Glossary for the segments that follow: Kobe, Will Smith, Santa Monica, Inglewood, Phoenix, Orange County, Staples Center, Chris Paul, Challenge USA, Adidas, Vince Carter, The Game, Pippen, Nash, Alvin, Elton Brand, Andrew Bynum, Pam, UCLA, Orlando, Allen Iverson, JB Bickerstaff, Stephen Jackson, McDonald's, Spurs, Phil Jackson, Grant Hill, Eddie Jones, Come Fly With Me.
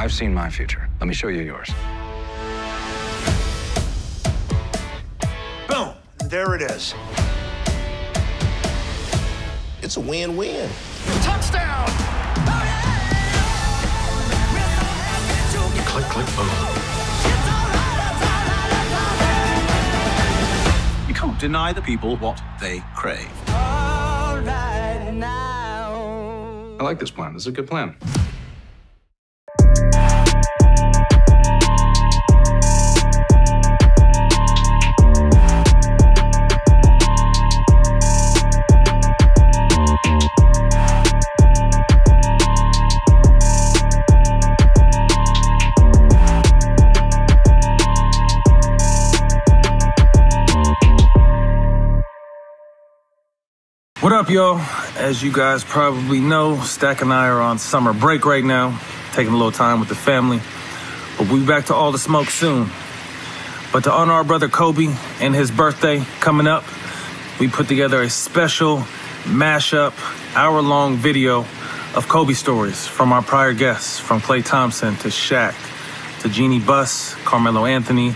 I've seen my future. Let me show you yours. Boom! There it is. It's a win-win. Touchdown! Oh, yeah! Click, click, boom. You can't deny the people what they crave. All right now. I like this plan. This is a good plan. What up, y'all? As you guys probably know, Stack and I are on summer break right now, taking a little time with the family. But we'll be back to All the Smoke soon. But to honor our brother Kobe and his birthday coming up, we put together a special mashup, hour-long video of Kobe stories from our prior guests, from Clay Thompson to Shaq to Jeanie Buss, Carmelo Anthony,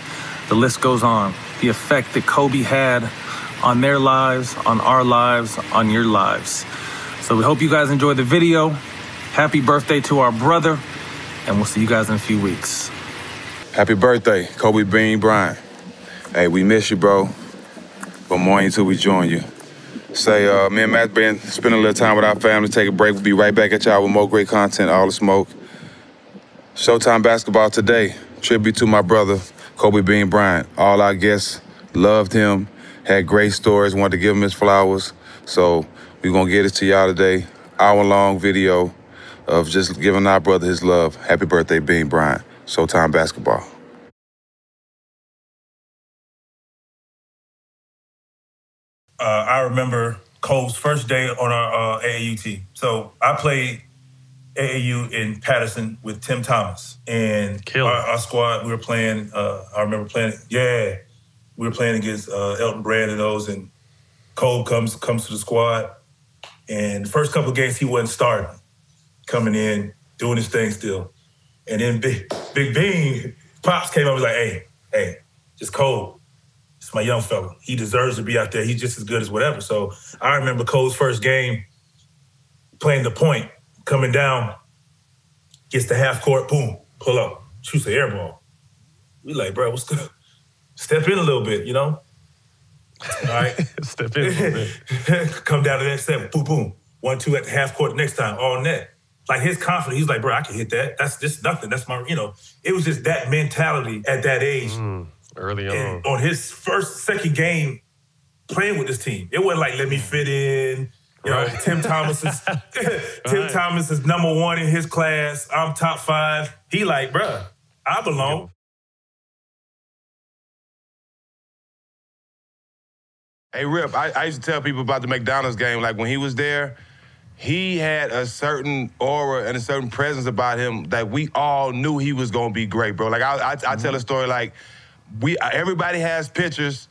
the list goes on. The effect that Kobe had on their lives, on our lives, on your lives. So we hope you guys enjoy the video. Happy birthday to our brother, and we'll see you guys in a few weeks. Happy birthday, Kobe Bean Bryant. Hey, we miss you, bro. But more until we join you. Say, me and Matt been spending a little time with our family, take a break. We'll be right back at y'all with more great content, All the Smoke. Showtime Basketball today, tribute to my brother, Kobe Bean Bryant. All our guests loved him. Had great stories, wanted to give him his flowers. So we're gonna get it to y'all today. Hour-long video of just giving our brother his love. Happy birthday, Bean Bryant. Showtime Basketball. I remember Kobe's first day on our AAU team. So I played AAU in Patterson with Tim Thomas. And our squad, we were playing, I remember playing, yeah. We were playing against Elton Brand and those, and Kobe comes to the squad. And the first couple of games, he wasn't starting. Coming in, doing his thing still. And then Big Bean, Pops came up and was like, hey, just Kobe. It's my young fella. He deserves to be out there. He's just as good as whatever. So I remember Kobe's first game, playing the point, coming down, gets the half court, boom, pull up, shoots the air ball. We like, bro, what's good? Step in a little bit, you know? All right? Step in a little bit. Come down to that set, boom, boom. 1-2 at the half court next time, all net. Like his confidence, he's like, bro, I can hit that. That's just nothing. That's my, you know, it was just that mentality at that age. Early on. And on his second game playing with this team, it wasn't like, let me fit in. You know, right. Tim Thomas is number one in his class. I'm top 5. He like, bro, I belong. Yep. Hey, Rip, I used to tell people about the McDonald's game. Like, when he was there, he had a certain aura and a certain presence about him that we all knew he was going to be great, bro. Like, I tell a story, like, everybody has pictures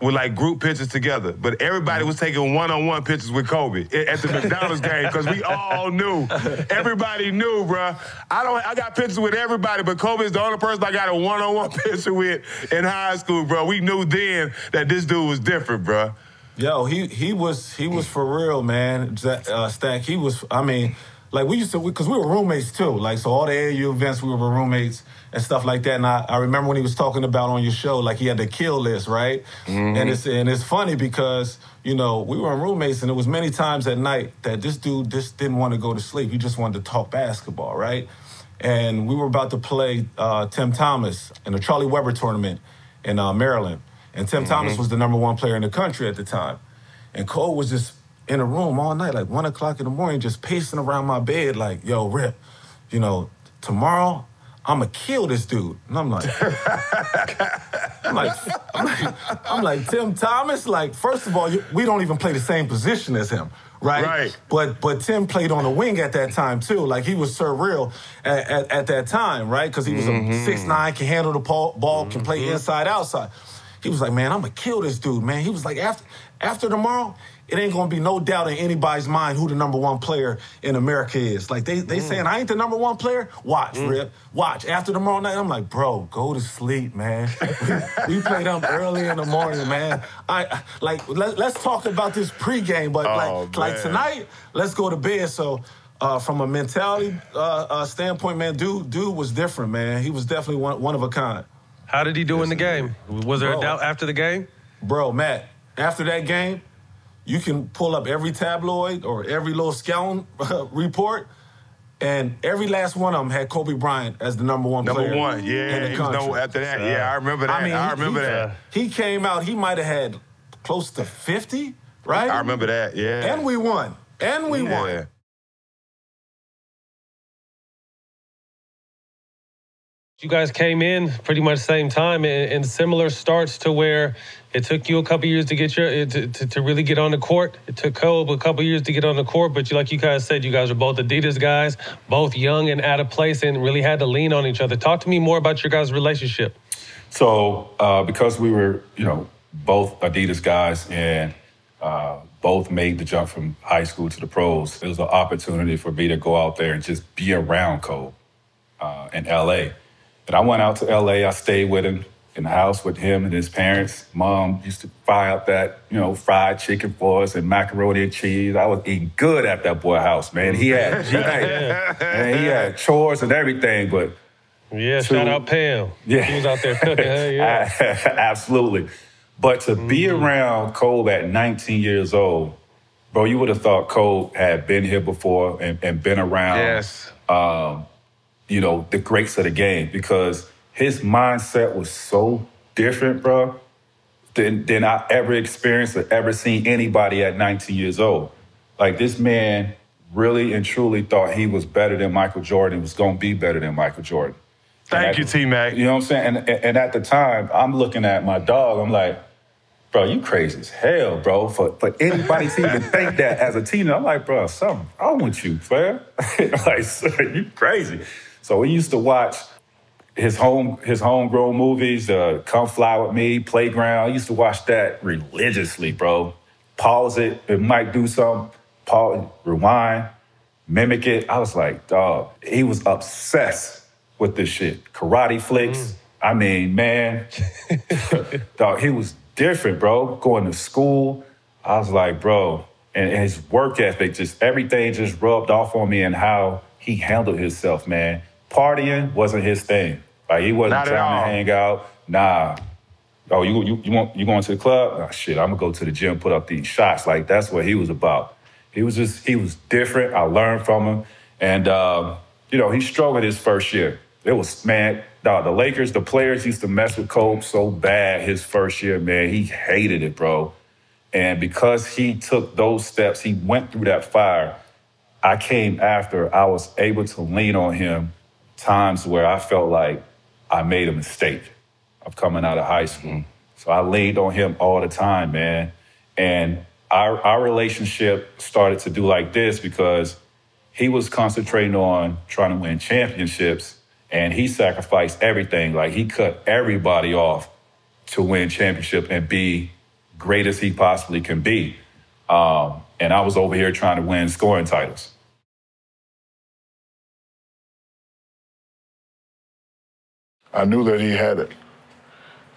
with, like, group pictures together, but everybody was taking one-on-one pictures with Kobe at the McDonald's game because we all knew. Everybody knew, bro. I got pictures with everybody, but Kobe is the only person I got a one-on-one picture with in high school, bro. We knew then that this dude was different, bro. Yo, he was for real, man. Stack, he was. I mean, like we used to, because we were roommates too. Like, so all the AAU events, we were roommates and stuff like that. And I remember when he was talking about on your show, like he had the kill list, right? Mm-hmm. And it's funny because, you know, we were roommates and it was many times at night that this dude just didn't want to go to sleep. He just wanted to talk basketball, right? And we were about to play Tim Thomas in the Charlie Weber tournament in Maryland. And Tim Thomas was the #1 player in the country at the time. And Kobe was just in a room all night, like 1 o'clock in the morning, just pacing around my bed like, yo, Rip, you know, tomorrow, I'ma kill this dude. And I'm like, I'm like, Tim Thomas, like, first of all, we don't even play the same position as him, right? Right. But Tim played on the wing at that time, too. Like, he was surreal at that time, right? Because he was a 6'9", can handle the ball, can play inside, outside. He was like, man, I'ma kill this dude, man. He was like, after tomorrow, it ain't gonna be no doubt in anybody's mind who the number one player in America is. Like, they saying, I ain't the number one player? Watch, Rip. Watch. After tomorrow night, I'm like, bro, go to sleep, man. We played up early in the morning, man. Let's talk about this pregame, but tonight, let's go to bed. So from a mentality standpoint, man, dude was different, man. He was definitely one of a kind. How did he do in the game? Was there a doubt after the game? Bro, Matt, after that game, you can pull up every tabloid or every little scouting report, and every last one of them had Kobe Bryant as the number one player in the country. After that, I remember that. I remember that. He came out, he might have had close to 50, right? I remember that, yeah. And we won. And we won. You guys came in pretty much the same time and similar starts to where it took you a couple years to get to really get on the court. It took Kobe a couple years to get on the court, but like you guys said, you guys are both Adidas guys, both young and out of place, and really had to lean on each other. Talk to me more about your guys' relationship. So because we were, both Adidas guys and both made the jump from high school to the pros, it was an opportunity for me to go out there and just be around Kobe in L.A., and I went out to L.A., I stayed with him in the house with him and his parents. Mom used to fry up that, fried chicken for us and macaroni and cheese. I was eating good at that boy's house, man. He had he had chores and everything, but... Yeah, shout out Pam. Yeah. She was out there cooking. Absolutely. But to be around Kobe at 19 years old, bro, you would have thought Kobe had been here before and been around... Yes. The greats of the game, because his mindset was so different, bro, than I ever experienced or ever seen anybody at 19 years old. Like, this man really and truly thought he was better than Michael Jordan, was going to be better than Michael Jordan. Thank you, T-Mac. You know what I'm saying? And at the time, I'm looking at my dog, I'm like, bro, you crazy as hell, bro. For anybody to even think that as a teenager, I'm like, bro, something wrong with you, fam. Like, sir, you crazy. So we used to watch his homegrown movies, Come Fly With Me, Playground. I used to watch that religiously, bro. Pause it. It might do something. Pause, rewind, mimic it. I was like, dog, he was obsessed with this shit. Karate flicks. I mean, man. Dog, he was different, bro. Going to school. I was like, bro. And his work ethic, just everything just rubbed off on me and how he handled himself, man. Partying wasn't his thing. Like, he wasn't trying to hang out. Nah. Oh, you going to the club? Oh, shit, I'm going to go to the gym, put up these shots. Like, that's what he was about. He was different. I learned from him. And, he struggled his first year. It was, man, the Lakers, the players used to mess with Kobe so bad his first year, man. He hated it, bro. And because he took those steps, he went through that fire. I came after, I was able to lean on him times where I felt like I made a mistake of coming out of high school. So I leaned on him all the time, man. And our relationship started to do like this because he was concentrating on trying to win championships, and he sacrificed everything. Like, he cut everybody off to win championship and be great as he possibly can be. And I was over here trying to win scoring titles. I knew that he had it.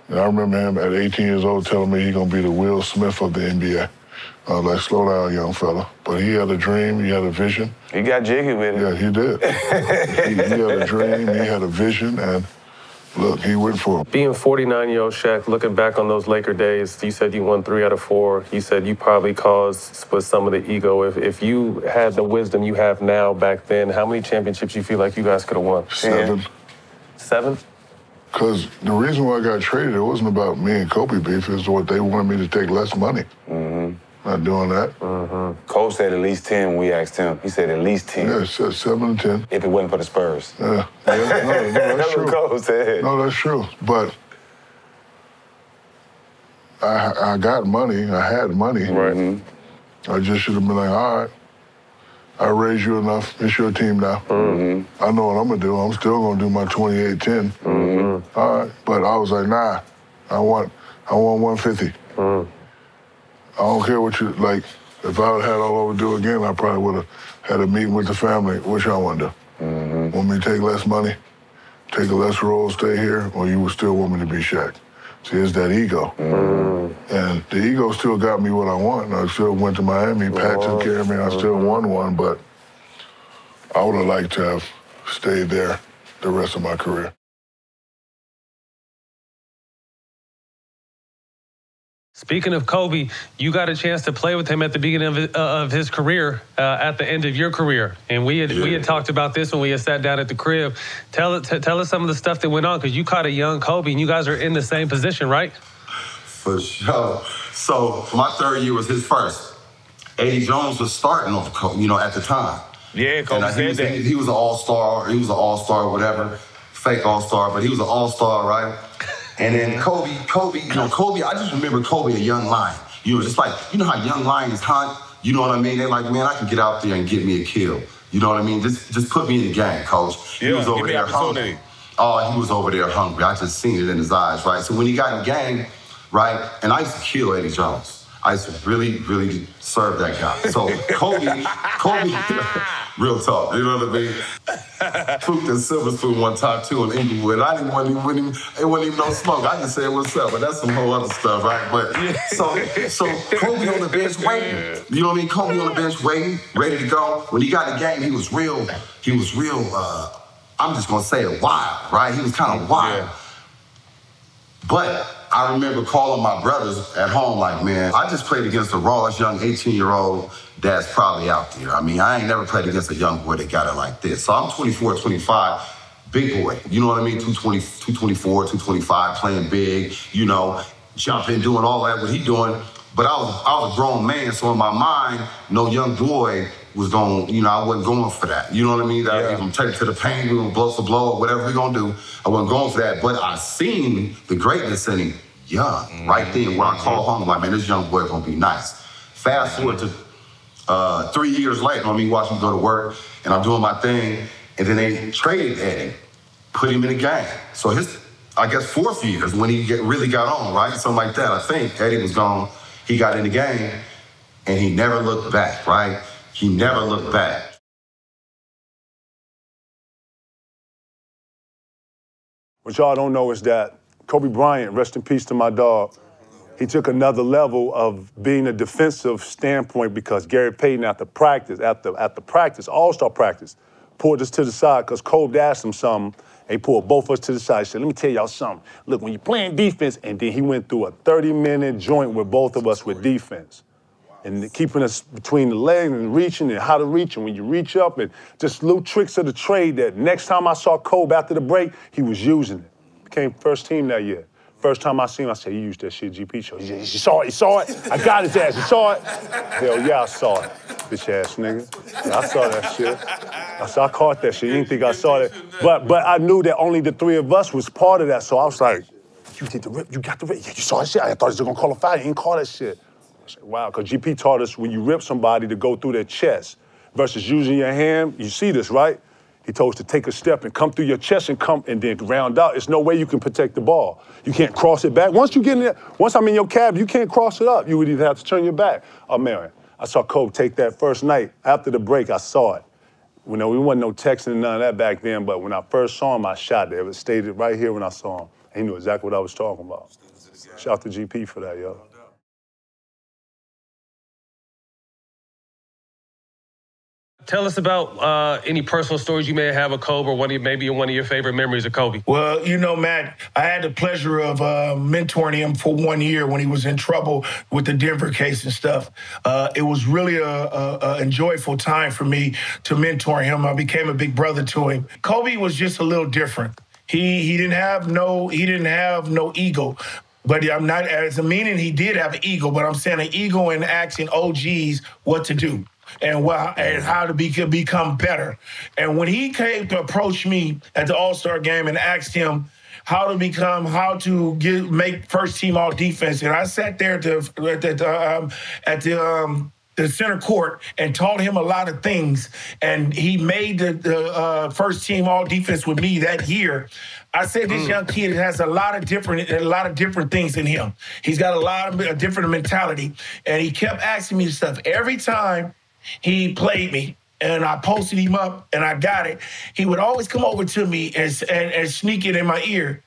And I remember him at 18 years old telling me he's going to be the Will Smith of the NBA. I was like, slow down, young fella. But he had a dream, he had a vision. He got jiggy with it. Yeah, he did. he had a dream, he had a vision, and look, he went for it. Being 49-year-old Shaq, looking back on those Laker days, you said you won 3 out of 4. You said you probably caused with some of the ego. If you had the wisdom you have now back then, how many championships you feel like you guys could have won? 7. 7? Because the reason why I got traded, it wasn't about me and Kobe beef. It was what they wanted me to take less money. Not doing that. Kobe said at least 10. We asked him. He said at least 10. Yeah, he said 7 and 10. If it wasn't for the Spurs. Yeah. No, that's true. Kobe said. No, that's true. But I got money. I had money. Right. I just should have been like, all right, I raised you enough. It's your team now. I know what I'm going to do. I'm still going to do my 28-10. All right. But I was like, nah, I want 150. I don't care what you, like, If I would have had all over to do again, I probably would have had a meeting with the family. What y'all want to do? Mm-hmm. Want me to take less money, take a less role, stay here, or you would still want me to be Shaq? See, it's that ego. Mm-hmm. And the ego still got me what I want. And I still went to Miami, Pat took care of me, and I still won one, but I would have liked to have stayed there the rest of my career. Speaking of Kobe, you got a chance to play with him at the beginning of his career, at the end of your career. And we had talked about this when we had sat down at the crib. Tell us some of the stuff that went on, because you caught a young Kobe, and you guys are in the same position, right? For sure. So my third year was his first. Eddie Jones was starting off Kobe, you know, at the time. Yeah, Kobe said that. He was an all-star. He was an all-star, whatever. Fake all-star, but he was an all-star, right? And then Kobe, you know, Kobe, I just remember Kobe, a young lion. You know, just like, you know how young lions hunt? You know what I mean? They're like, man, I can get out there and get me a kill. You know what I mean? Just put me in the game, coach. Yeah, he was over there hungry. Oh, he was over there hungry. I just seen it in his eyes, right? So when he got in game, right, and I used to kill Eddie Jones. I used to really, really serve that guy. So Kobe, real talk, you know what I mean? Cooked a silver spoon one time, too, in Inglewood. I didn't want even, it wasn't even no smoke. I just said, what's up? But that's some whole other stuff, right? But so Kobe on the bench waiting. You know what I mean? Kobe on the bench waiting, ready to go. When he got in the game, he was real, I'm just going to say it, wild, right? He was kind of wild. Yeah. But I remember calling my brothers at home like, man, I just played against the rawest young 18-year-old that's probably out there. I mean, I ain't never played against a young boy that got it like this. So I'm 24, 25, big boy. You know what I mean? 220, 224, 225, playing big, you know, jumping, doing all that, what he doing. But I was a grown man, so in my mind, no young boy was going, you know, I wasn't going for that. You know what I mean? That if I'm taking to the pain, we're going to blow for blow or whatever we're going to do. I wasn't going for that, but I seen the greatness in him young, right then. When I called home, I'm like, man, this young boy going to be nice. Fast forward to 3 years later, I mean, watch him go to work, and I'm doing my thing, and then they traded Eddie, put him in the game. So his, I guess, fourth year is when he really got on, right? Something like that, I think. Eddie was gone. He got in the game, and he never looked back, right? He never looked back. What y'all don't know is that Kobe Bryant, rest in peace to my dog, he took another level of being a defensive standpoint because Gary Payton, after practice, all-star practice, pulled us to the side because Kobe asked him something. They pulled both of us to the side. He said, let me tell y'all something. Look, when you're playing defense, and then he went through a 30-minute joint with both of us with defense. And keeping us between the legs and reaching and how to reach. And when you reach up and just little tricks of the trade that next time I saw Kobe after the break, he was using it. Became first team that year. First time I seen him, I said, he used that shit GP show. He saw it. I got his ass, he saw it. Hell yeah, I saw it, bitch ass nigga. I saw that shit. I caught that shit, you didn't think I saw that. But I knew that only the three of us was part of that, so I was like, you did the rip, you got the rip. Yeah, you saw that shit, I thought he was gonna call a foul, he didn't call that shit. I said, wow, because GP taught us when you rip somebody to go through their chest versus using your hand, you see this, right? He told us to take a step and come through your chest and come and then round out. There's no way you can protect the ball. You can't cross it back. Once you get in there, once I'm in your cab, you can't cross it up. You would either have to turn your back. Oh, man, I saw Kobe take that first night. After the break, I saw it. You know, we wasn't no texting and none of that back then, but when I first saw him, I shot it. It was stated right here when I saw him. He knew exactly what I was talking about. Shout out to GP for that, yo. Tell us about any personal stories you may have of Kobe, or maybe one of your favorite memories of Kobe. Well, you know, Matt, I had the pleasure of mentoring him for 1 year when he was in trouble with the Denver case and stuff. It was really a enjoyable time for me to mentor him. I became a big brother to him. Kobe was just a little different. He didn't have no ego. But I'm not as a meaning he did have an ego, but I'm saying an ego in asking OGs what to do. And how to become better. And when he came to approach me at the All-Star game and asked him how to make first team all defense, and I sat there at the the center court and taught him a lot of things. And he made the first team all defense with me that year. I said this young kid has a lot of different things in him. He's got a different mentality. And he kept asking me stuff. Every time he played me and I posted him up and I got it, he would always come over to me and sneak it in my ear.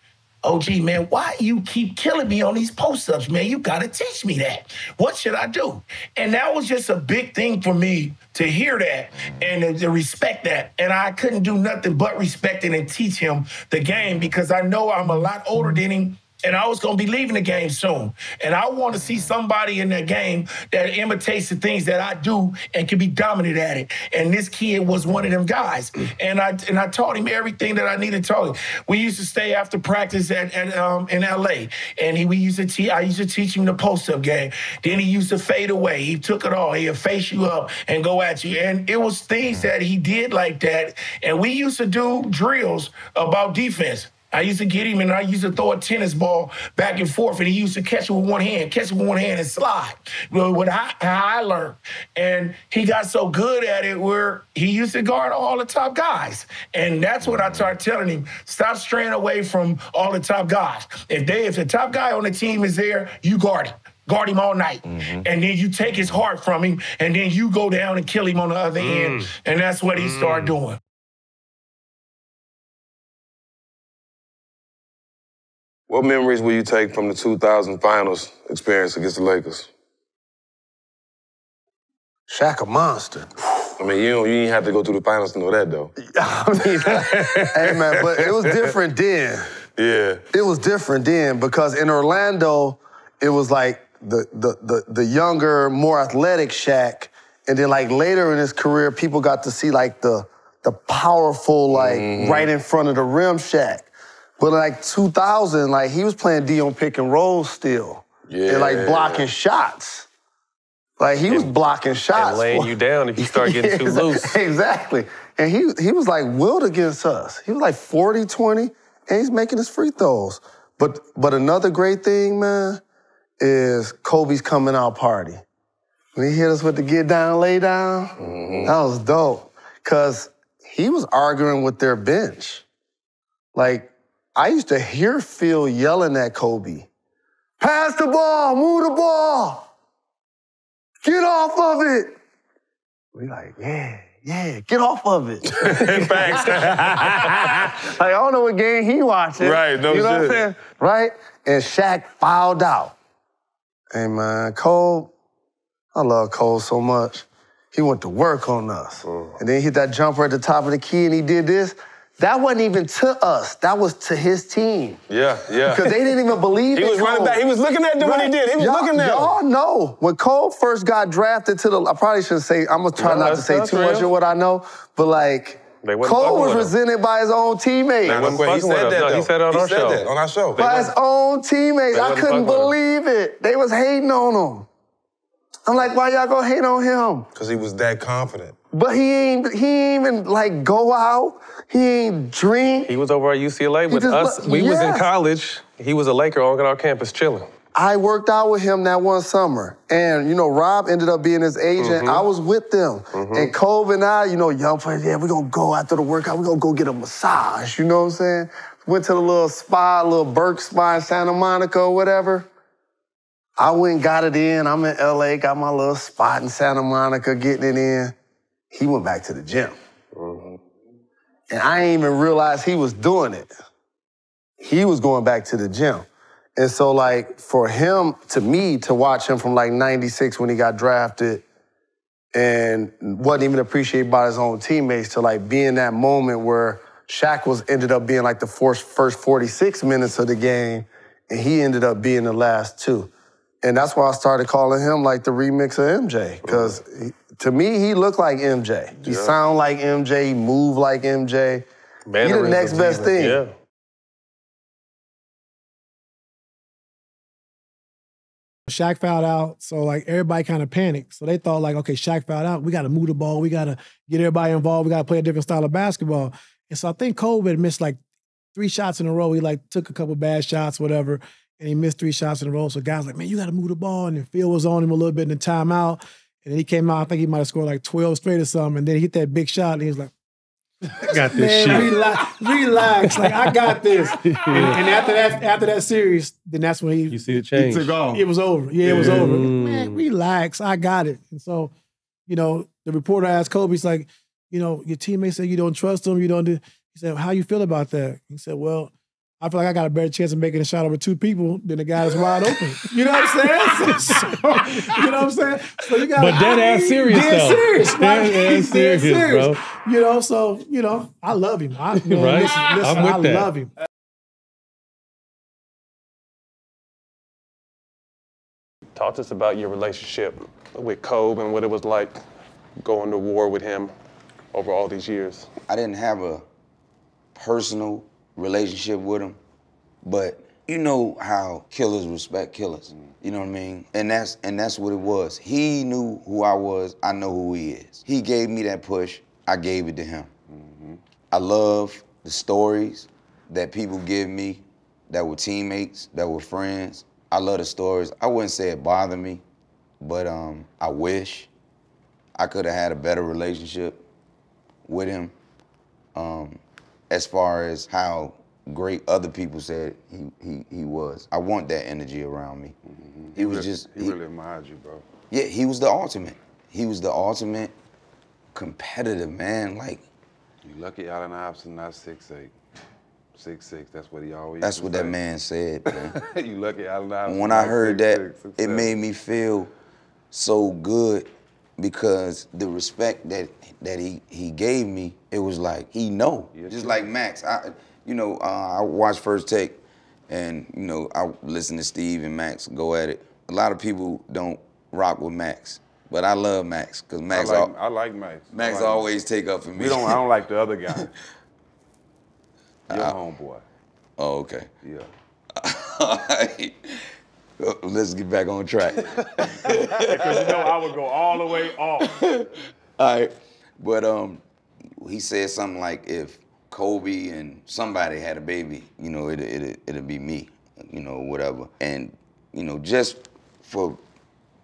OG, man, why you keep killing me on these post-ups, man? You got to teach me that. What should I do? And that was just a big thing for me to hear that and to respect that. And I couldn't do nothing but respect it and teach him the game because I know I'm a lot older than him and I was going to be leaving the game soon. And I want to see somebody in that game that imitates the things that I do and can be dominant at it. And this kid was one of them guys. And I taught him everything that I needed to taught him. We used to stay after practice at in L.A. And I used to teach him the post-up game. Then he used to fade away. He took it all. He'd face you up and go at you. And it was things that he did like that. And we used to do drills about defense. I used to get him and I used to throw a tennis ball back and forth and he used to catch it with one hand and slide. How I learned. And he got so good at it where he used to guard all the top guys. And that's what I started telling him. Stop straying away from all the top guys. If the top guy on the team is there, you guard him. Guard him all night. And then you take his heart from him and then you go down and kill him on the other end. And that's what he started doing. What memories will you take from the 2000 finals experience against the Lakers? Shaq a monster. I mean, you didn't have to go through the finals to know that, though. I mean, hey, man, but it was different then. Yeah. It was different then because in Orlando, it was like the younger, more athletic Shaq. And then, like, later in his career, people got to see, like, the powerful, like, right in front of the rim Shaq. But like 2000, like he was playing D on pick and roll still. Yeah. And like blocking shots. Like he was blocking shots. And laying you down if you start getting too loose. Exactly. And he was like willed against us. He was like 40, 20, and he's making his free throws. But another great thing, man, is Kobe's coming out party. When he hit us with the get down, lay down, that was dope. Cause he was arguing with their bench. Like, I used to hear Phil yelling at Kobe, pass the ball, move the ball, get off of it. We like, yeah, get off of it. Facts. Like, I don't know what game he watching. Right, no shit. You know what I'm saying? Right? And Shaq fouled out. Hey, man, Cole, I love Cole so much. He went to work on us. And then he hit that jumper at the top of the key and he did this. That wasn't even to us. That was to his team. Yeah. Because they didn't even believe it. He was running back. He was looking at them when he did. He was looking at them. Y'all know. When Cole first got drafted to the, I probably shouldn't say, I'm going to try not to say too much of what I know, but like, Cole was resented by his own teammates. He said that, though. He said it on our show. He said that on our show. By his own teammates. I couldn't believe it. They was hating on him. I'm like, why y'all going to hate on him? Because he was that confident. But he ain't even like go out. He ain't drink. He was over at UCLA with us. We was in college. He was a Laker on our campus chilling. I worked out with him that one summer. And, you know, Rob ended up being his agent. I was with them. And Kobe and I, you know, young players, we're going to go after the workout. We're going to go get a massage. You know what I'm saying? Went to the little spa, little Burke spa in Santa Monica or whatever. I went and got it in. I'm in LA, got my little spot in Santa Monica, getting it in. He went back to the gym. And I didn't even realize he was doing it. He was going back to the gym. And so, like, for him, to me, to watch him from, like, 96 when he got drafted and wasn't even appreciated by his own teammates to, like, be in that moment where Shaq ended up being, like, the first 46 minutes of the game, and he ended up being the last two. And that's why I started calling him, like, the remix of MJ, because to me, he looked like MJ. He sound like MJ. He moved like MJ. He the next best thing. Yeah. Shaq fouled out, so like everybody kind of panicked. So they thought like, okay, Shaq fouled out. We got to move the ball. We got to get everybody involved. We got to play a different style of basketball. And so I think Kobe had missed like 3 shots in a row. He like took a couple bad shots, whatever, and he missed 3 shots in a row. So guys like, man, you got to move the ball. And then Phil was on him a little bit in the timeout. And then he came out, I think he might have scored like 12 straight or something, and then he hit that big shot, and he was like, I got this man, shit. Relax. Like, I got this. And after that series, then that's when you see the change. He took off. It was over. Yeah, it was over. Man, relax. I got it. And so, you know, the reporter asked Kobe, he's like, you know, your teammates say you don't trust them, you don't do. He said, how you feel about that? He said, well, I feel like I got a better chance of making a shot over two people than the guy that's wide open. You know what I'm saying? You know what I'm saying? So you got. But dead-ass serious, though. Dead serious, bro. You know, so, you know, I love him. Right? Listen, I'm with that. I love him. Talk to us about your relationship with Kobe and what it was like going to war with him over all these years. I didn't have a personal relationship with him, but you know how killers respect killers. You know what I mean? And that's what it was. He knew who I was, I know who he is. He gave me that push, I gave it to him. I love the stories that people give me that were teammates, that were friends. I love the stories. I wouldn't say it bothered me, but I wish I could have had a better relationship with him. As far as how great other people said he was. I want that energy around me. He was just... He really admired you, bro. Yeah, he was the ultimate. He was the ultimate competitive man, like... You lucky Allen Iverson not 6'8". 6'6", that's what he always... That's what that man said, man. You lucky Allen Iverson. When I heard that, it made me feel so good because the respect that he gave me, it was like, he know. Yes, just like Max, I watched First Take and, you know, I listen to Steve and Max go at it. A lot of people don't rock with Max, but I love Max, because Max... I like Max. Max always take up for me. I don't like the other guy. Your homeboy. Oh, okay. Yeah. All right. Let's get back on track. Because you know I would go all the way off. All right. But he said something like, if Kobe and somebody had a baby, you know, it'd be me, you know, whatever. And, you know, just for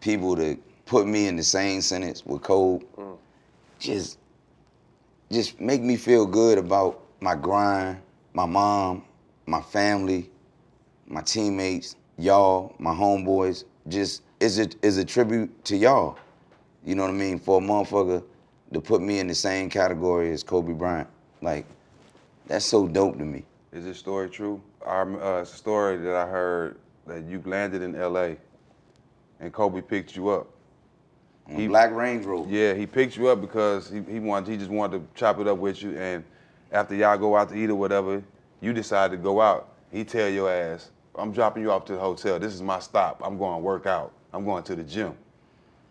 people to put me in the same sentence with Kobe, just make me feel good about my grind, my mom, my family, my teammates, y'all, my homeboys. Just, it's a tribute to y'all. You know what I mean? For a motherfucker to put me in the same category as Kobe Bryant. Like, that's so dope to me. Is this story true? It's a story that I heard that you landed in LA and Kobe picked you up. On Black Range Rover. Yeah, he picked you up because he just wanted to chop it up with you, and after y'all go out to eat or whatever, you decide to go out. He tell your ass, I'm dropping you off to the hotel. This is my stop. I'm going to work out. I'm going to the gym.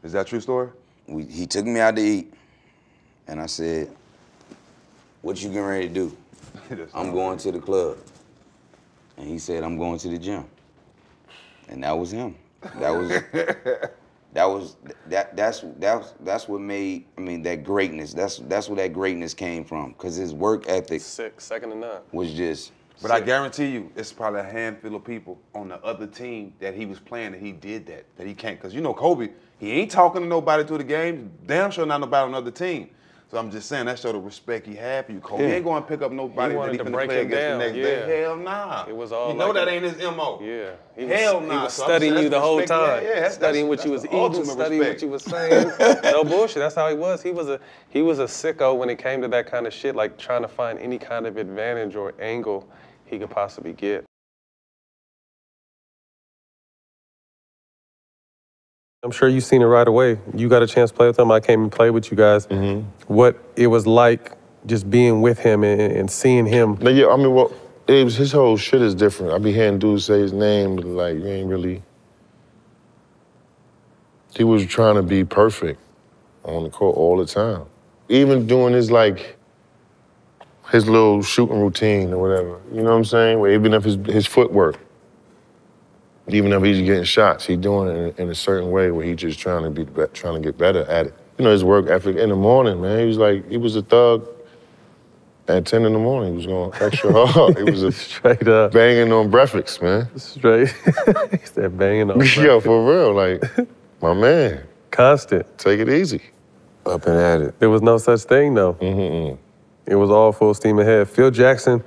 Is that a true story? He took me out to eat. And I said, what you getting ready to do? I'm going to the club. And he said, I'm going to the gym. And that was him. That's what made, I mean, that greatness. That's where that greatness came from. Cause his work ethic. Sick, second to none. Was just. But I guarantee you, it's probably a handful of people on the other team that he was playing that he did that he can't. Because you know Kobe, he ain't talking to nobody through the game. Damn sure not nobody on the other team. So I'm just saying, that showed the respect he had for you, Kobe. Yeah. He ain't going to pick up nobody that he can play against down. The next day. Hell nah. It was all you know like that ain't his M.O. Yeah. He was studying you the whole time. Yeah, studying what you was eating, studying what you was saying. No bullshit, that's how he was. He was a sicko when it came to that kind of shit, like trying to find any kind of advantage or angle he could possibly get. I'm sure you've seen it right away. You got a chance to play with him. I came and played with you guys. What it was like just being with him and seeing him. Like, yeah, I mean, well, his whole shit is different. I be hearing dudes say his name, but like, you ain't really. He was trying to be perfect on the court all the time. Even doing his, like, his little shooting routine or whatever. You know what I'm saying? Where even if his footwork. Even if he's getting shots, he's doing it in a certain way where he's just trying to get better at it. You know, his work ethic in the morning, man. He was like, he was a thug at 10 in the morning. He was going extra hard. He was a straight up banging on breakfast, man. Straight. He said banging on breakfast. Yo, for real, like, my man. Constant. Take it easy. Up and at it. There was no such thing, though. Mm-hmm. It was all full steam ahead. Phil Jackson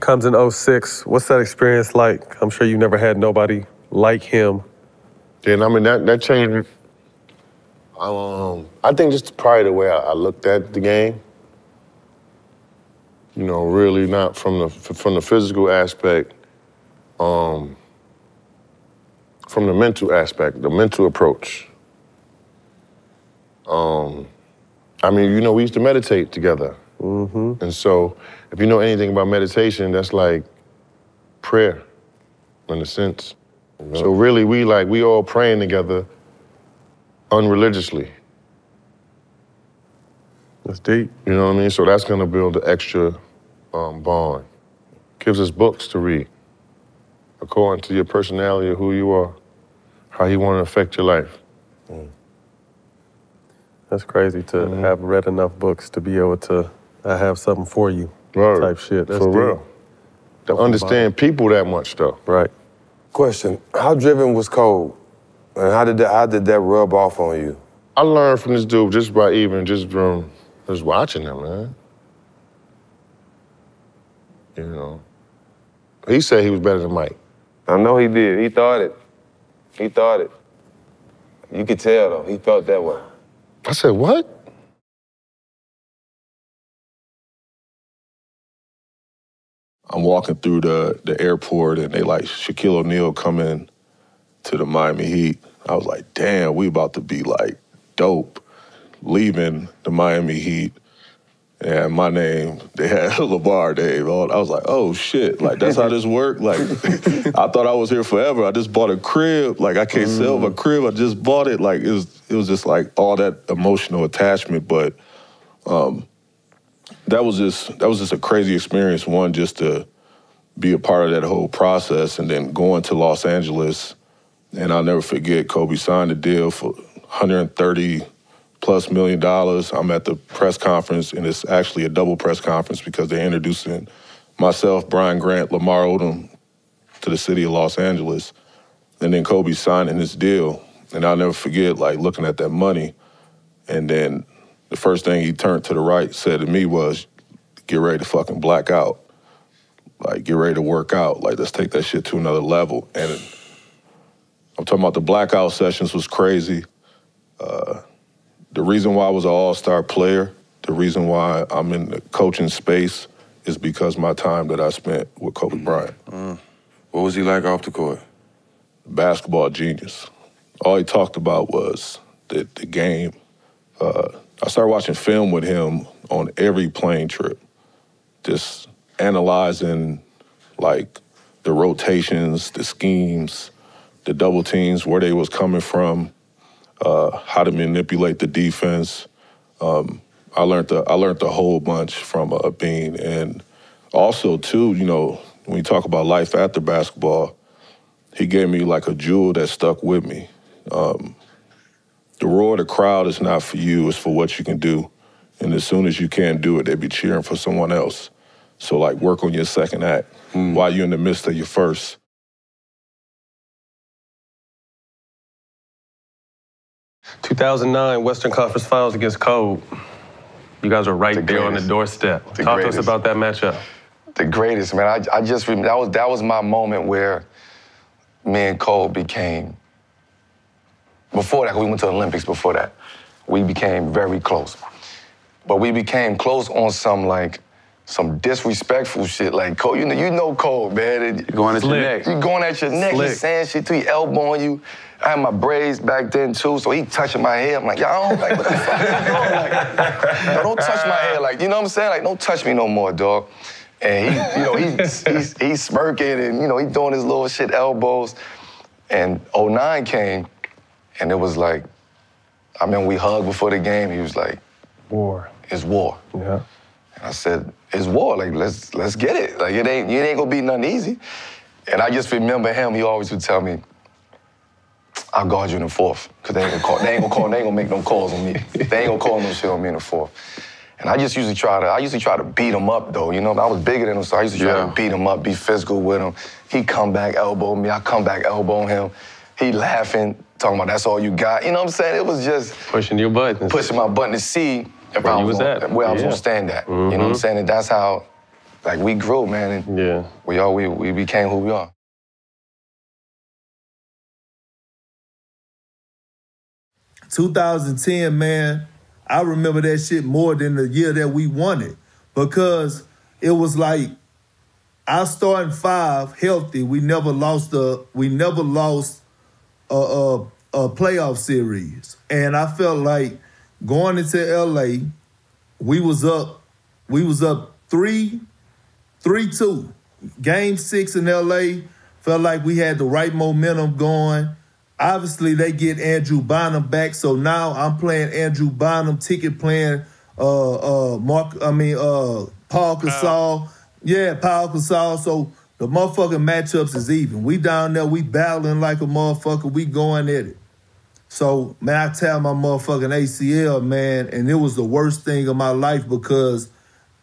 comes in 06. What's that experience like? I'm sure you never had nobody like him. Yeah, and I mean, that changed. I think just probably the way I looked at the game. You know, really not from the physical aspect, from the mental aspect, the mental approach. I mean, you know, we used to meditate together. Mm-hmm. And so if you know anything about meditation, that's like prayer in a sense. Mm-hmm. So really we all praying together unreligiously. That's deep. You know what I mean? So that's gonna build an extra bond. Gives us books to read according to your personality or who you are, how you wanna affect your life. Mm. That's crazy to have read enough books to be able to I have something for you type shit. That's for real. Don't understand people that much though. Right. Question, how driven was Kobe? And how did that rub off on you? I learned from this dude just by just watching him, man. You know. He said he was better than Mike. I know he did. He thought it. He thought it. You could tell though, he felt that way. I said, what? I'm walking through the airport and they like Shaquille O'Neal coming to the Miami Heat. I was like, damn, we about to be like dope leaving the Miami Heat. And my name, they had LeBar Dave. I was like, oh shit, like that's how this worked? Like I thought I was here forever. I just bought a crib. Like I can't sell my crib, I just bought it. Like it was just like all that emotional attachment, but that was just a crazy experience, one, just to be a part of that whole process and then going to Los Angeles. And I'll never forget, Kobe signed a deal for $130+ million. I'm at the press conference, and it's actually a double press conference because they're introducing myself, Brian Grant, Lamar Odom to the city of Los Angeles. And then Kobe signing this deal. And I'll never forget, like, looking at that money. And then the first thing he turned to the right said to me was, get ready to fucking black out. Like, get ready to work out. Like, let's take that shit to another level. And I'm talking about the blackout sessions was crazy. The reason why I was an all-star player, the reason why I'm in the coaching space is because my time that I spent with Kobe Bryant. What was he like off the court? Basketball genius. All he talked about was the game. I started watching film with him on every plane trip, just analyzing like the rotations, the schemes, the double teams, where they was coming from, how to manipulate the defense. I learned a whole bunch from Bean, and also too, you know, when you talk about life after basketball, he gave me like a jewel that stuck with me. The roar of the crowd is not for you; it's for what you can do. And as soon as you can't do it, they be cheering for someone else. So like, work on your second act while you're in the midst of your first. '09 Western Conference Finals against Kobe. You guys were right there on the doorstep. Talk to us about that matchup. The greatest, man. I just remember that was my moment where me and Kobe became. Before that, we went to the Olympics. Before that, we became very close. But we became close on some disrespectful shit. Like Kobe, you know Kobe, man. And you're going at your neck. You're going at your neck. He's saying shit to you, elbowing you. I had my braids back then, too, so he touching my hair. I'm like, y'all, I don't like what the fuck is going on. Like, yo, don't touch my hair. Like, you know what I'm saying? Like, don't touch me no more, dog. And he, you know, he's smirking and, you know, he's doing his little shit elbows. And 09 came, and it was like, I remember we hugged before the game. He was like, war. It's war. Yeah. And I said, it's war. Like, let's get it. Like, it ain't gonna be nothing easy. And I just remember him, he always would tell me, I'll guard you in the fourth, because they ain't gonna make no calls on me. They ain't gonna call no shit on me in the fourth. And I just usually try to beat him up though, you know? I was bigger than him, so I used to try to beat him up, be physical with him. He come back elbow me, I come back elbow him. He laughing, talking about that's all you got. You know what I'm saying? It was just pushing your button. Pushing my button to see if where I was at. Where I was gonna stand at. Mm-hmm. You know what I'm saying? And that's how like we grew, man. And we became who we are. In 2010, man, I remember that shit more than the year that we won it, because it was like our starting five healthy. We never lost a playoff series, and I felt like going into LA, we was up 3-2. Game 6 in LA, felt like we had the right momentum going. Obviously, they get Andrew Bynum back, so now I'm playing Andrew Bynum, Ticket playing Pau Gasol. Yeah, Pau Gasol. So the motherfucking matchups is even. We down there, we battling like a motherfucker, we going at it. So, man, I tore my motherfucking ACL, man, and it was the worst thing of my life because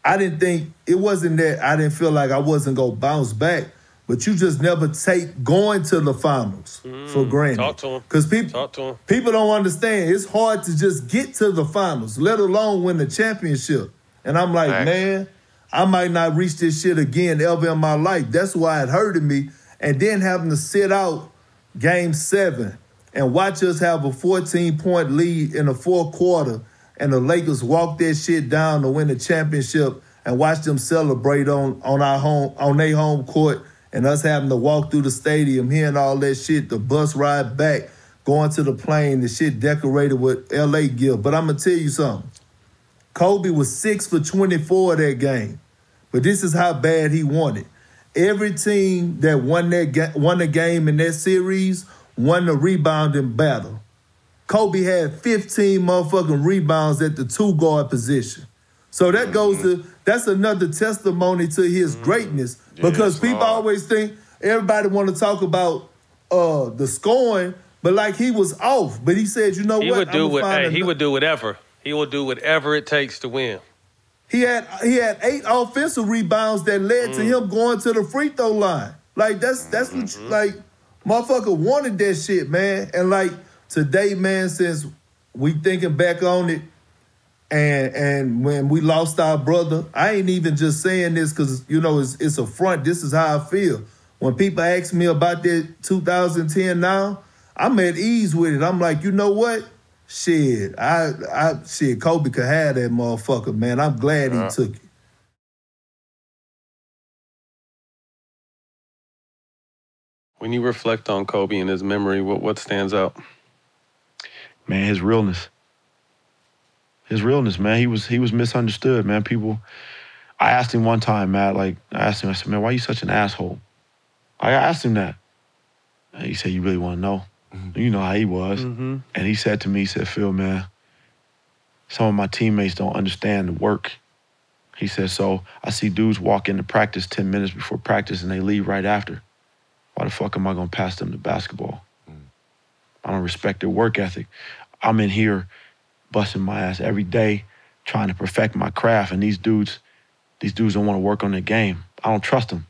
I didn't think, it wasn't that I didn't feel like I wasn't going to bounce back, but you just never take going to the finals for granted. Talk to him. Because people don't understand. It's hard to just get to the finals, let alone win the championship. And I'm like, man, I might not reach this shit again ever in my life. That's why it hurted me. And then having to sit out game 7 and watch us have a 14-point lead in the fourth quarter and the Lakers walk that shit down to win the championship and watch them celebrate on their home court, and us having to walk through the stadium, hearing all that shit, the bus ride back, going to the plane, the shit decorated with L.A. gear. But I'm going to tell you something. Kobe was 6 for 24 that game, but this is how bad he won it. Every team that won the game in that series won the rebounding battle. Kobe had 15 motherfucking rebounds at the 2-guard position. So that goes to, that's another testimony to his greatness, because people always think, everybody want to talk about the scoring, but like he was off. But he said, you know what? He would do whatever. He will do whatever it takes to win. He had 8 offensive rebounds that led to him going to the free throw line. Like that's what you, like motherfucker wanted that shit, man. And like today, man, since we thinking back on it, and when we lost our brother, I ain't even just saying this because you know it's a front. This is how I feel when people ask me about that 2010. Now I'm at ease with it. I'm like, you know what? Shit, I Kobe could have that motherfucker, man. I'm glad he took it. When you reflect on Kobe and his memory, what stands out? Man, his realness. His realness, man. He was misunderstood, man. People, I asked him one time, Matt, like, I said, man, why are you such an asshole? I asked him that. And he said, you really want to know? You know how he was. Mm-hmm. And he said to me, he said, Phil, man, some of my teammates don't understand the work. He said, so I see dudes walk into practice 10 minutes before practice and they leave right after. Why the fuck am I going to pass them the basketball? I don't respect their work ethic. I'm in here busting my ass every day trying to perfect my craft, and these dudes don't want to work on their game. I don't trust them.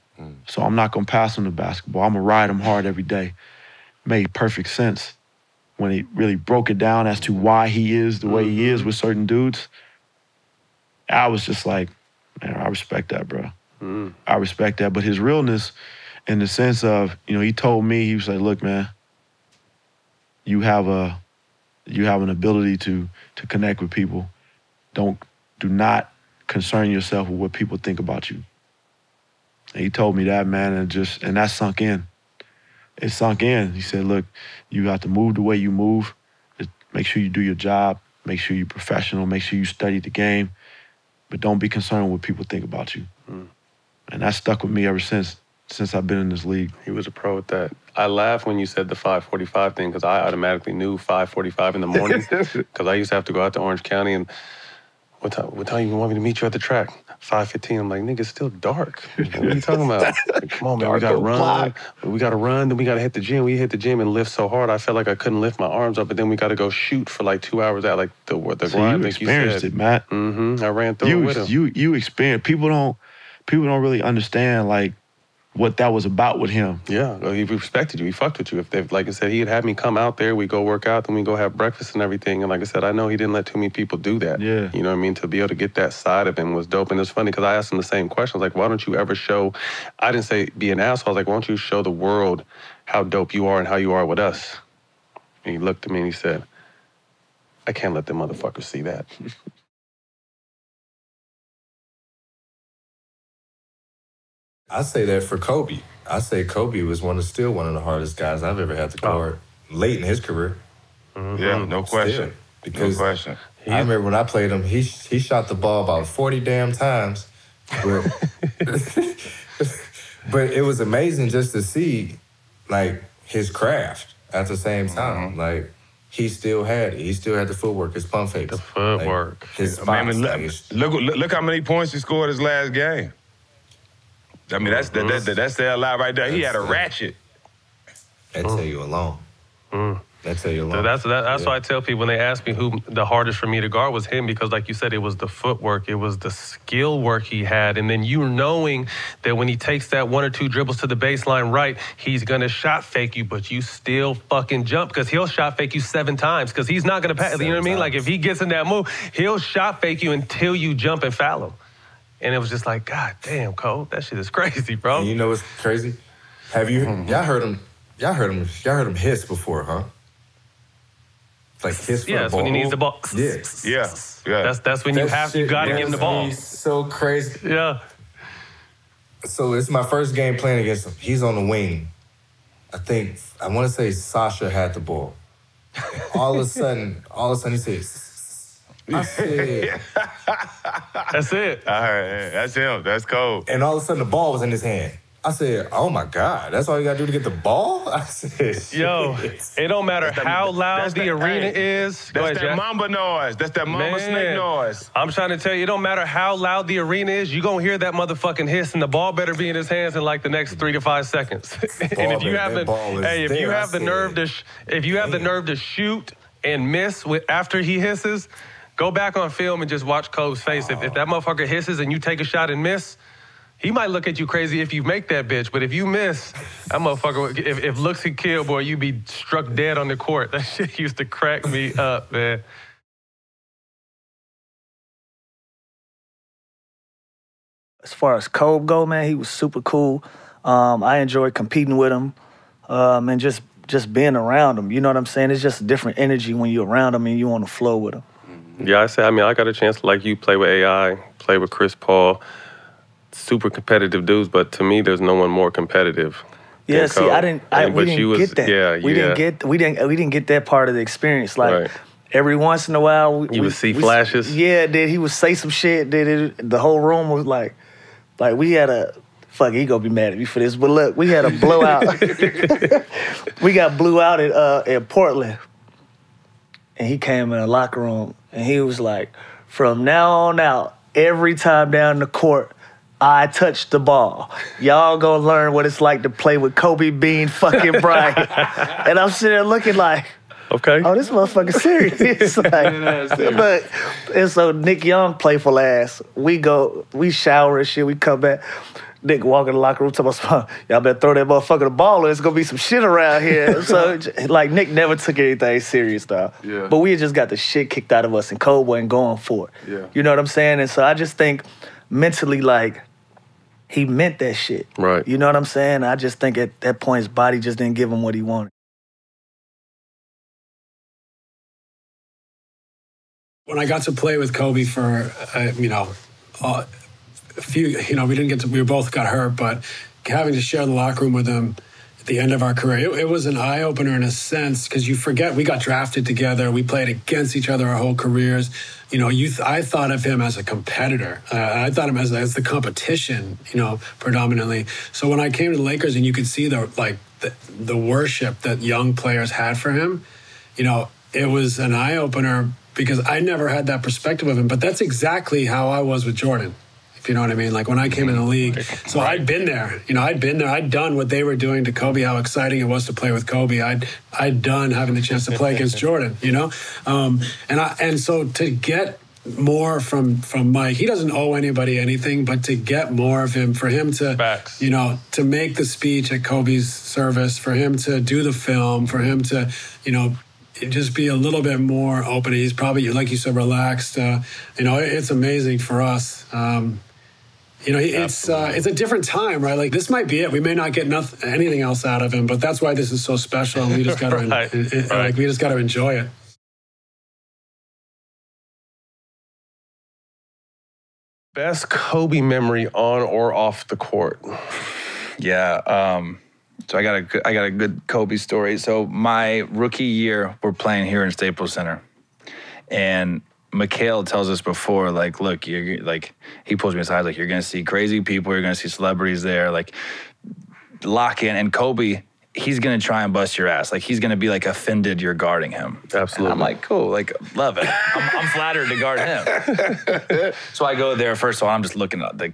So I'm not going to pass them the basketball. I'm going to ride them hard every day. Made perfect sense when he really broke it down as to why he is the way he is with certain dudes. I was just like, man, I respect that, bro. I respect that. But his realness in the sense of, you know, he told me, he was like, look, man, you have an ability to connect with people. Do not concern yourself with what people think about you. And he told me that, man, and that sunk in. It sunk in. He said, look, you have to move the way you move. Just make sure you do your job. Make sure you're professional. Make sure you study the game. But don't be concerned with what people think about you. And that stuck with me ever since I've been in this league. He was a pro at that. I laughed when you said the 5:45 thing because I automatically knew 5:45 in the morning because I used to have to go out to Orange County and, what time you want me to meet you at the track? 5:15. I'm like, nigga, it's still dark. What are you talking about? Like, come on, man, we got to run. We got to run, then we got to hit the gym. We hit the gym and lift so hard, I felt like I couldn't lift my arms up, but then we got to go shoot for like 2 hours at like the grind. You experienced it, Matt. I ran through it with him. You experienced. People don't really understand like what that was about with him. Yeah, well, he respected you. He fucked with you. If they, like I said, he'd have me come out there, we go work out, then we go have breakfast and everything. And like I said, I know he didn't let too many people do that. Yeah. You know what I mean? To be able to get that side of him was dope. And it's funny because I asked him the same question. I was like, why don't you ever show, I didn't say be an asshole. I was like, why don't you show the world how dope you are and how you are with us? And he looked at me and he said, I can't let them motherfuckers see that. I say that for Kobe. I say Kobe was still one of the hardest guys I've ever had to guard late in his career. Mm-hmm. Yeah, no question. Because no question. I remember when I played him, he shot the ball about 40 damn times. But, but it was amazing just to see, like, his craft at the same time. Mm-hmm. Like, he still had it. He still had the footwork, his pump fakes. The footwork. Like, his spots. Look how many points he scored his last game. I mean, that's there a lot right there. He had a ratchet. That tell you alone. That tell you alone. So that's why I tell people when they ask me who the hardest for me to guard was him, because like you said, it was the footwork, it was the skill work he had, and then you knowing that when he takes that one or two dribbles to the baseline right, he's gonna shot fake you, but you still fucking jump because he'll shot fake you 7 times because he's not gonna pass. You know what I mean? Like if he gets in that move, he'll shot fake you until you jump and foul him. And it was just like, God damn, Cole, that shit is crazy, bro. And you know what's crazy? Have you y'all heard him hiss before, huh? Like hiss for the ball. Yeah, that's when he needs the ball. Yeah. Yeah. That's when you gotta give him the ball. He's so crazy. Yeah. So it's my first game playing against him. He's on the wing. I wanna say Sasha had the ball. All of a sudden he says, that's it. That's it. All right, that's him. That's cold. And all of a sudden, the ball was in his hand. I said, oh, my God, that's all you got to do to get the ball? I said, shit. Yo, it don't matter how loud the arena is. That's that mamba noise. That's that mamba snake noise. I'm trying to tell you, it don't matter how loud the arena is, you're going to hear that motherfucking hiss, and the ball better be in his hands in, like, the next 3 to 5 seconds. And if you have the nerve to shoot and miss after he hisses, go back on film and just watch Kobe's face. If that motherfucker hisses and you take a shot and miss, he might look at you crazy if you make that bitch. But if you miss, that motherfucker, if looks could kill, boy, you'd be struck dead on the court. That shit used to crack me up, man. As far as Kobe go, man, he was super cool. I enjoyed competing with him and just being around him. You know what I'm saying? It's just a different energy when you're around him and you on the flow with him. Yeah, I mean, I got a chance to, like you, play with AI, play with Chris Paul, super competitive dudes, but to me, there's no one more competitive. Yeah, see, we didn't get that. Yeah, we didn't get that part of the experience. Like, every once in a while, you would see flashes. Yeah, he would say some shit. The whole room was like we had a. Fuck, he gonna be mad at me for this. But look, we had a blowout. We got blew out at Portland, and he came in the locker room. And he was like, from now on out, every time down the court, I touch the ball. Y'all gonna learn what it's like to play with Kobe Bean fucking Bryant. And I'm sitting there looking like, okay. Oh, this motherfucker serious. Like, and so Nick Young, playful ass, we shower and shit, we come back. Nick walk in the locker room, tell us, y'all better throw that motherfucker the ball or it's going to be some shit around here. So, like, Nick never took anything serious, though. Yeah. But we just got the shit kicked out of us, and Kobe wasn't going for it. Yeah. You know what I'm saying? And so I just think mentally, like, he meant that shit. Right. You know what I'm saying? I just think at that point his body just didn't give him what he wanted. When I got to play with Kobe for, we both got hurt, but having to share the locker room with him at the end of our career, it was an eye-opener in a sense, because you forget we got drafted together, we played against each other our whole careers. You know, I thought of him as a competitor. I thought of him as the competition, you know, predominantly. So when I came to the Lakers and you could see the worship that young players had for him, you know, it was an eye-opener because I never had that perspective of him, but that's exactly how I was with Jordan. You know what I mean? Like when I came in the league, so I'd been there. You know, I'd been there. I'd done what they were doing to Kobe, how exciting it was to play with Kobe. I'd done having the chance to play against Jordan, you know? And so to get more from Mike. He doesn't owe anybody anything, but to get more of him, for him to, facts, you know, to make the speech at Kobe's service, for him to do the film, for him to, you know, just be a little bit more open. He's probably, like you said, relaxed. You know, it's amazing for us. You know, it's a different time, right? Like, this might be it. We may not get anything else out of him, but that's why this is so special. And we just got right, right, like, we just got to enjoy it. Best Kobe memory on or off the court? Yeah. So I got a good Kobe story. So my rookie year, we're playing here in Staples Center, and McHale tells us before, like, look, you're like, he pulls me aside, like, you're gonna see crazy people, you're gonna see celebrities there, like, lock in. And Kobe, he's gonna try and bust your ass. Like, he's gonna be like offended you're guarding him. Absolutely. And I'm like, cool, like, love it. I'm flattered to guard him. So I go there. First of all, I'm just looking at the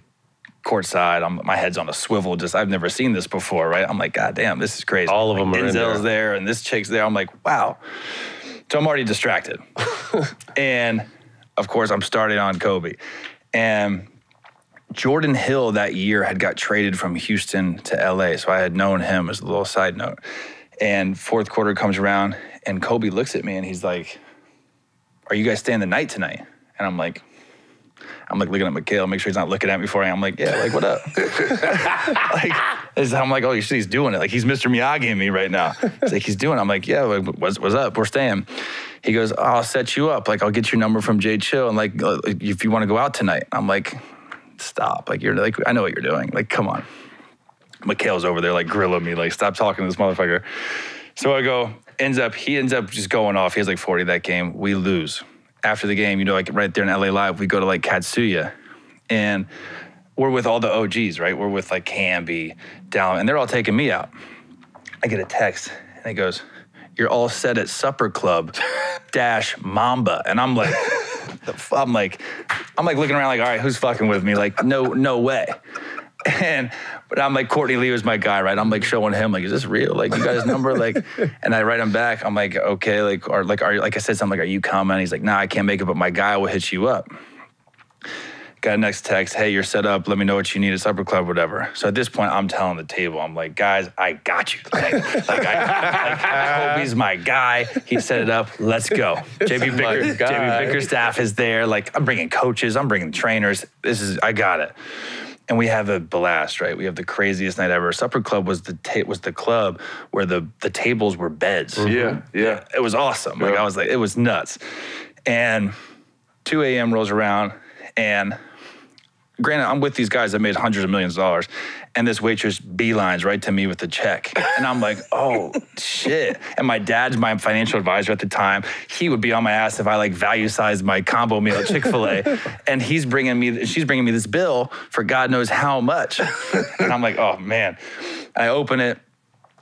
court side. My head's on a swivel. Just, I've never seen this before, right? I'm like, God damn, this is crazy. All of them are in there. Denzel's there, and this chick's there. I'm like, wow. So I'm already distracted. And of course, I'm starting on Kobe. And Jordan Hill that year had got traded from Houston to LA. So I had known him, as a little side note. And fourth quarter comes around, and Kobe looks at me and he's like, are you guys staying the night tonight? And I'm like looking at McHale, make sure he's not looking at me before I'm like, yeah, like, what up? Like, I'm like, oh, you see, he's doing it. Like, he's Mr. Miyagi in me right now. It's like, he's doing it. I'm like, yeah, like, what's up? We're staying. He goes, oh, I'll set you up. Like, I'll get your number from Jay Chill. And like, if you want to go out tonight. I'm like, stop. Like, you're like, I know what you're doing. Like, come on. McHale's over there, like, grilling me. Like, stop talking to this motherfucker. So I go, he ends up just going off. He has like 40 that game. We lose. After the game, you know, like right there in LA Live, we go to like Katsuya, and we're with all the OGs, right? We're with like Camby, Dallin, and they're all taking me out. I get a text, and it goes, "You're all set at Supper Club dash Mamba," and I'm like, I'm like looking around, like, all right, who's fucking with me? Like, no way. But I'm like, Courtney Lee was my guy, right? I'm like showing him, like, is this real? Like, you got his number? Like, and I write him back. I'm like, okay, like, or like, are you, like I said something, like, are you coming? He's like, nah, I can't make it, but my guy will hit you up. Got a next text, hey, you're set up. Let me know what you need at Supper Club, whatever. So at this point, I'm telling the table, I'm like, guys, I got you. Like Kobe's my guy. He set it up. Let's go. JB Bickerstaff is there. Like, I'm bringing coaches. I'm bringing trainers. I got it. And we have a blast, right? We have the craziest night ever. Supper Club was the club where the tables were beds. Mm-hmm. Yeah. It was awesome. Yeah. Like, I was like, it was nuts. And 2 a.m. rolls around, and granted, I'm with these guys that made hundreds of millions of dollars, and this waitress beelines right to me with the check. And I'm like, oh, shit. And my dad's my financial advisor at the time. He would be on my ass if I, like, value-sized my combo meal at Chick-fil-A. And she's bringing me this bill for God knows how much. And I'm like, oh, man. I open it,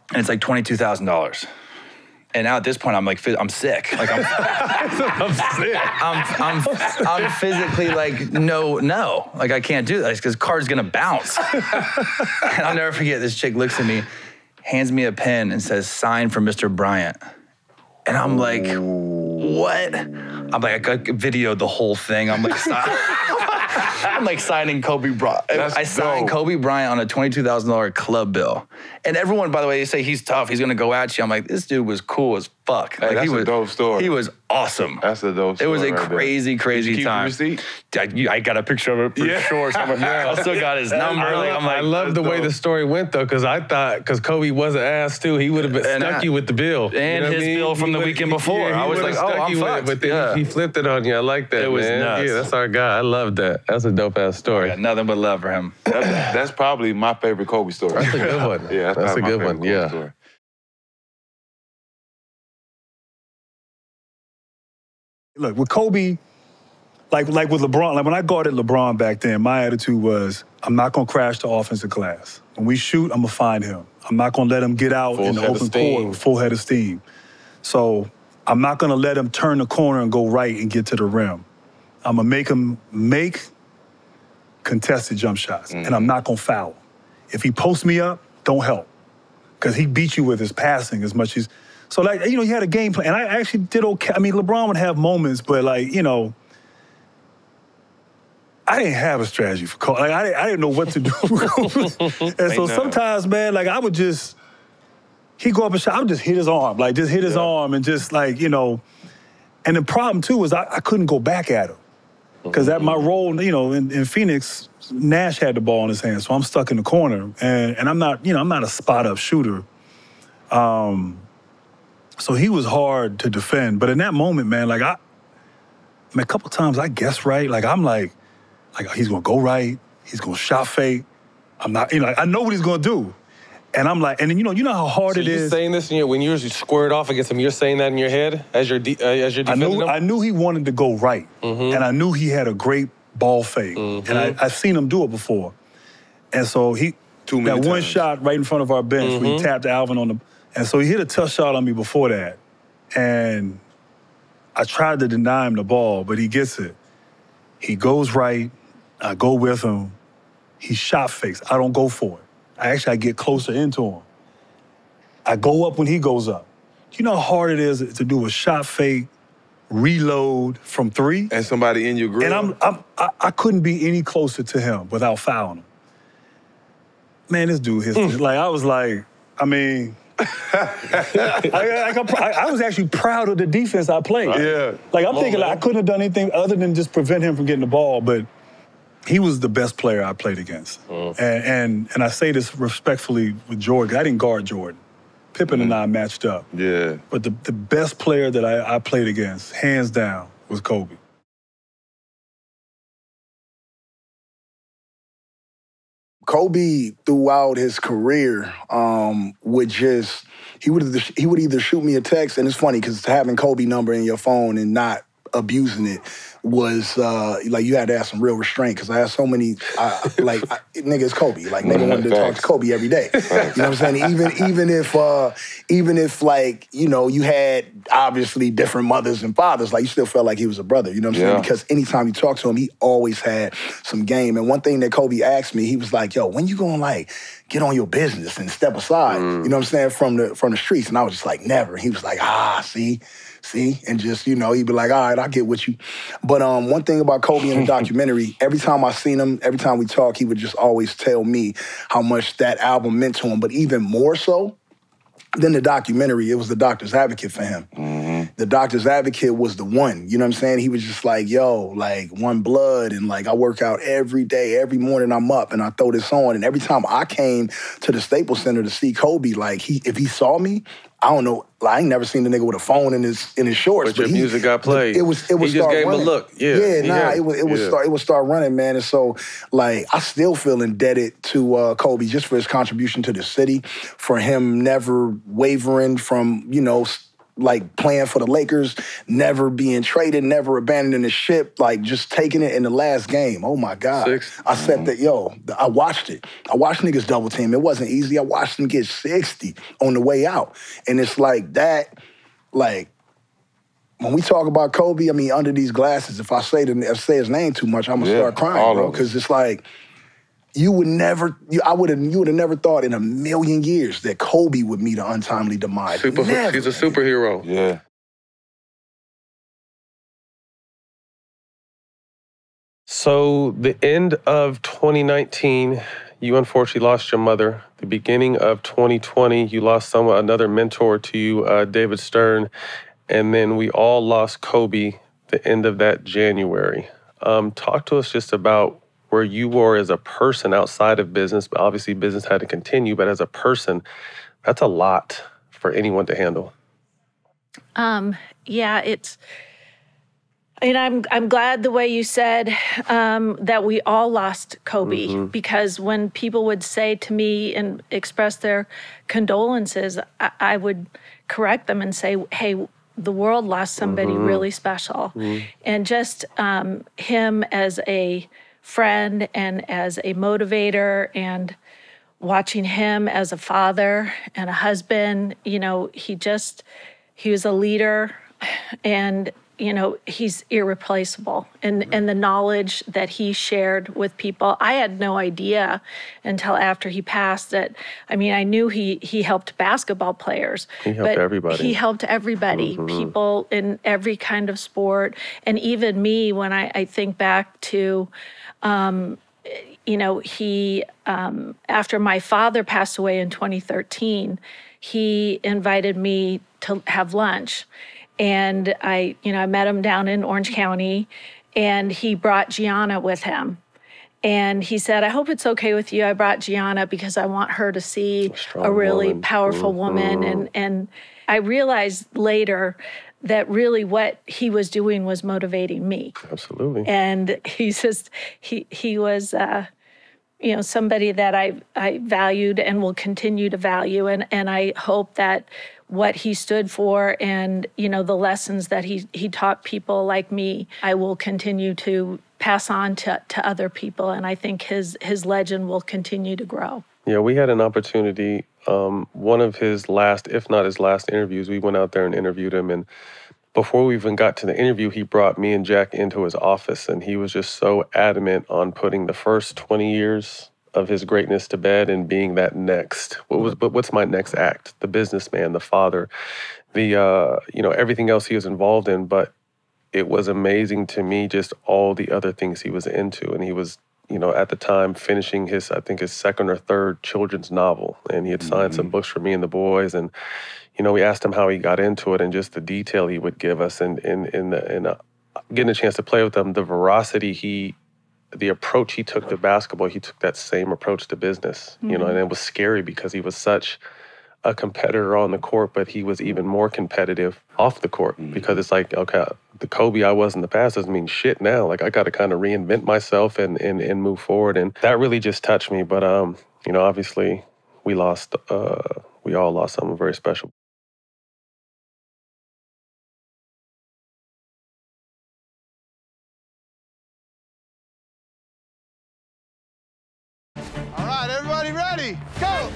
and it's like $22,000. And now at this point, I'm like, I'm sick. Like, I'm sick. I'm physically like, no. Like, I can't do that because card's going to bounce. And I'll never forget, this chick looks at me, hands me a pen, and says, sign for Mr. Bryant. And I'm like, what? I'm like, I videoed the whole thing. I'm like, I'm like signing Kobe Bryant. I signed Kobe Bryant on a $22,000 club bill. And everyone, by the way, they say he's tough. He's going to go at you. I'm like, this dude was cool as fuck. Hey, like, that's a dope story. He was awesome. That's a dope story. It was a crazy time. Did you keep your receipt? I got a picture of it for sure. I still got his number. I love the way the story went, though, because Kobe was an ass, too. He would have stuck you with the bill. And his bill from the weekend before. I was like, oh, I'm fucked. But then he flipped it on you. I like that, it was nuts. Yeah, that's our guy. I love that. That's a dope-ass story. I got nothing but love for him. That's probably my favorite Kobe story. That's a good one. Yeah, that's a good one. Yeah. Look, with Kobe, like with LeBron, like when I guarded LeBron back then, my attitude was, I'm not going to crash the offensive glass. When we shoot, I'm going to find him. I'm not going to let him get out in the open court with full head of steam. So I'm not going to let him turn the corner and go right and get to the rim. I'm going to make him make contested jump shots, and I'm not going to foul. If he posts me up, don't help, because he beat you with his passing as much as... So, like, you know, you had a game plan. And I actually did okay. I mean, LeBron would have moments, but, like, you know, I didn't have a strategy for Kobe. Like, I didn't know what to do with Kobe. And so sometimes, man, like, I would just, he'd go up and shot, I would just hit his arm. Like, just hit his arm and just, like, you know. And the problem, too, is I couldn't go back at him. Because that my role, you know, in Phoenix, Nash had the ball in his hand, so I'm stuck in the corner. And I'm not, you know, I'm not a spot-up shooter. So he was hard to defend. But in that moment, man, like, I mean, a couple times I guessed right. Like, I'm like, he's going to go right. He's going to shot fake. I'm not, you know, like, I know what he's going to do. And I'm like, and then, you know how hard it is. So you're saying this, and when you're squared off against him, you're saying that in your head as you're defending him? I knew he wanted to go right. And I knew he had a great ball fake. And I've seen him do it before. And so he, that one shot right in front of our bench when he tapped Alvin on the, and so he hit a tough shot on me before that. And I tried to deny him the ball, but he gets it. He goes right, I go with him. He shot fakes, I don't go for it. I get closer into him. I go up when he goes up. Do you know how hard it is to do a shot fake, reload from three? And somebody in your grill. And I couldn't be any closer to him without fouling him. Man, this dude hit me. Like, I was like, I mean, I was actually proud of the defense I played. Yeah. Like, I'm thinking, like, I couldn't have done anything other than just prevent him from getting the ball, but he was the best player I played against. And I say this respectfully with Jordan. I didn't guard Jordan. Pippen and I matched up. Yeah. But the best player that I played against, hands down, was Kobe. Kobe, throughout his career, would just, he would either shoot me a text, and it's funny because having Kobe number in your phone and not abusing it was, like, you had to have some real restraint, because I had so many, nigga, it's Kobe. Like, nigga wanted to talk to Kobe every day. You know what I'm saying? Even if, like, you know, you had obviously different mothers and fathers, like, you still felt like he was a brother, you know what I'm saying? Because anytime you talk to him, he always had some game. And one thing that Kobe asked me, he was like, yo, when you gonna, like, get on your business and step aside, you know what I'm saying, from the streets? And I was just like, never. He was like, ah, see? And just, you know, he'd be like, all right, I'll get with you. But one thing about Kobe in the documentary, every time I seen him, every time we talk, he would just always tell me how much that album meant to him. But even more so than the documentary, it was the Doctor's Advocate for him. The Doctor's Advocate was the one, you know what I'm saying? He was just like, yo, like, One Blood, and, like, I work out every day, every morning I'm up, and I throw this on. And every time I came to the Staples Center to see Kobe, like, if he saw me, I don't know. Like, I ain't never seen a nigga with a phone in his shorts. But your music got played. It was. He just gave running. Him a look. Yeah. Yeah. Nah. It would start running, man. And so, like, I still feel indebted to Kobe just for his contribution to the city, for him never wavering from, you know, like, playing for the Lakers, never being traded, never abandoning the ship, like, just taking it in the last game. Oh, my God. Six. I said that, yo, I watched it. I watched niggas double team. It wasn't easy. I watched them get 60 on the way out. And it's like that, like, when we talk about Kobe, I mean, under these glasses, if I say his name too much, I'm going to start crying, bro, because it's like, you would have never thought in a million years that Kobe would meet an untimely demise. He's a superhero. Yeah. So the end of 2019, you unfortunately lost your mother. The beginning of 2020, you lost another mentor to you, David Stern, and then we all lost Kobe the end of that January. Talk to us just about where you were as a person outside of business, but obviously business had to continue, but as a person, that's a lot for anyone to handle. Yeah, it's, and I'm glad the way you said that we all lost Kobe, because when people would say to me and express their condolences, I would correct them and say, hey, the world lost somebody really special. And just him as a friend and as a motivator, and watching him as a father and a husband, you know, he was a leader, and you know, he's irreplaceable. And mm-hmm. and the knowledge that he shared with people, I had no idea until after he passed that, I mean, I knew he helped basketball players. He helped everybody. He helped everybody, mm-hmm. people in every kind of sport. And even me, when I think back to, you know, he, after my father passed away in 2013, he invited me to have lunch. And I, you know, I met him down in Orange County, and he brought Gianna with him. And he said, I hope it's okay with you. I brought Gianna because I want her to see a really woman. Powerful mm-hmm. woman. And I realized later that really what he was doing was motivating me. Absolutely. And he's just, he was, you know, somebody that I valued and will continue to value. And I hope that what he stood for and, you know, the lessons that he taught people like me, I will continue to pass on to other people. And I think his legend will continue to grow. Yeah, we had an opportunity. One of his last, if not his last interviews, we went out there and interviewed him. And before we even got to the interview, he brought me and Jack into his office. And he was just so adamant on putting the first 20 years of his greatness to bed and being that next. What's my next act? The businessman, the father, the you know, everything else he was involved in. But it was amazing to me just all the other things he was into. And he was, you know, at the time finishing his, I think his second or third children's novel. And he had signed mm-hmm. some books for me and the boys. And, you know, we asked him how he got into it and just the detail he would give us. And in getting a chance to play with him, the veracity the approach he took to basketball, he took that same approach to business, mm-hmm. you know, and it was scary because he was such a competitor on the court, but he was even more competitive off the court mm-hmm. because it's like, okay, the Kobe I was in the past doesn't mean shit now. Like, I got to kind of reinvent myself and move forward. And that really just touched me. But, you know, obviously we all lost someone very special. Go!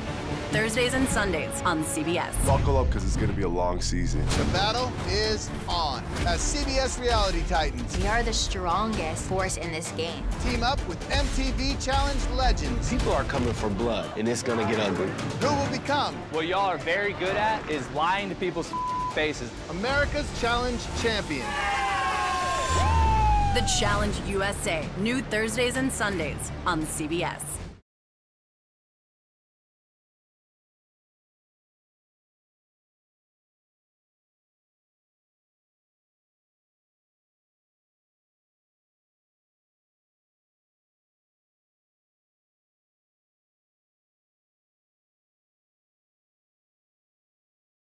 Thursdays and Sundays on CBS. Buckle up, because it's going to be a long season. The battle is on. As CBS Reality Titans. We are the strongest force in this game. Team up with MTV Challenge legends. People are coming for blood, and it's going to get ugly. Who will become? What y'all are very good at is lying to people's faces. America's Challenge champion. The Challenge USA. New Thursdays and Sundays on CBS.